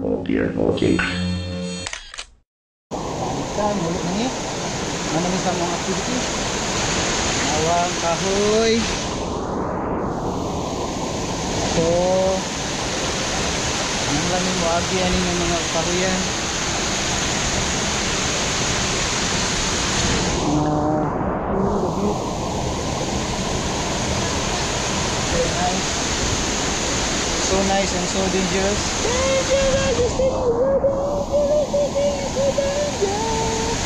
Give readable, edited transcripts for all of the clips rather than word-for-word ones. Oh dear, okay. Ikan, mulut manis. Manamis ang mga activity. Awang, kahoy. Ito. Ang lamin mo agi, aning ang mga kahoy yan. So nice and so dangerous. Dangerous, so dangerous, so dangerous.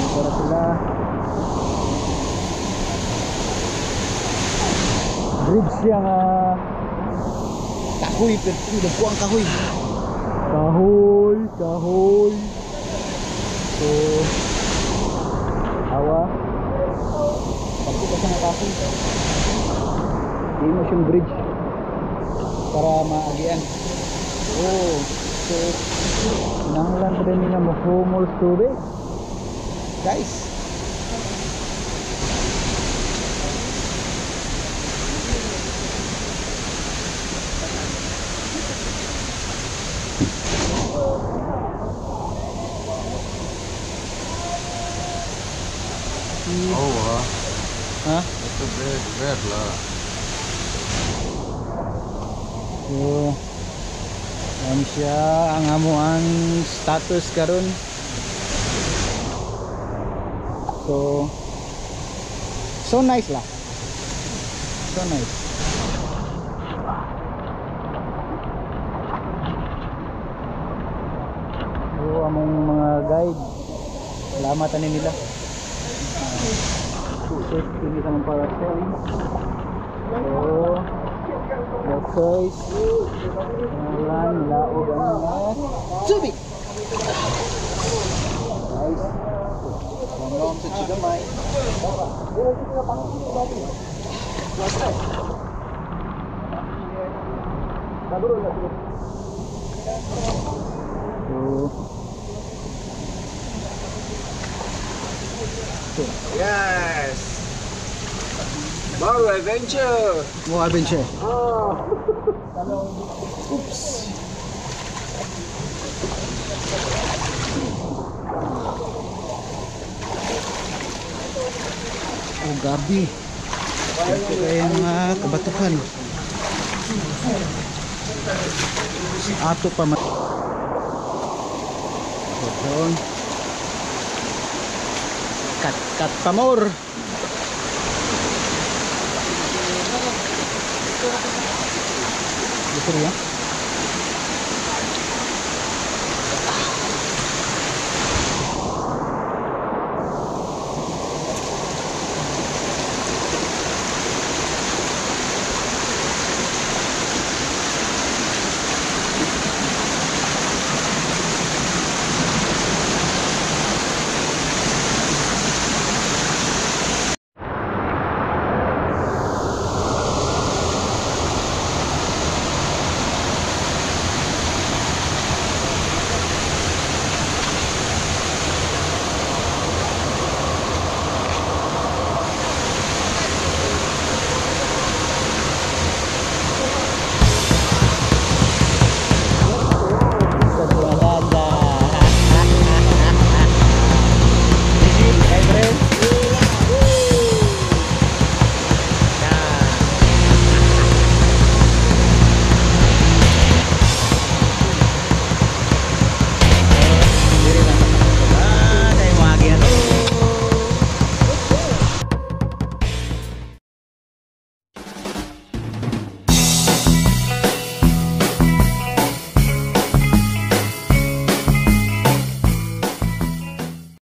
Para sila. Groups yang kahoy, perti udah buang kahoy. Kahoy, kahoy. So hawa. Tapi kasi nga kahoy. Emotion bridge para maagian. Oh, so nanglan pa din nila mahumol tubig. Guys. Oh, huh? It's a bad lah. So, yan siya ang amuang status karon. So nice lah. So nice. So among mga guide, salamat ani nila. Success din sa mga sailing. So guys, nalan laog ang tubig. Guys, nanglaon sa Chigamay. Yes! More adventure! More adventure! Oh! Oops! Oh, gabi! Ito kaya mga kabatuhan. Ato pa man. Kat-kat pa more! Terima kasih.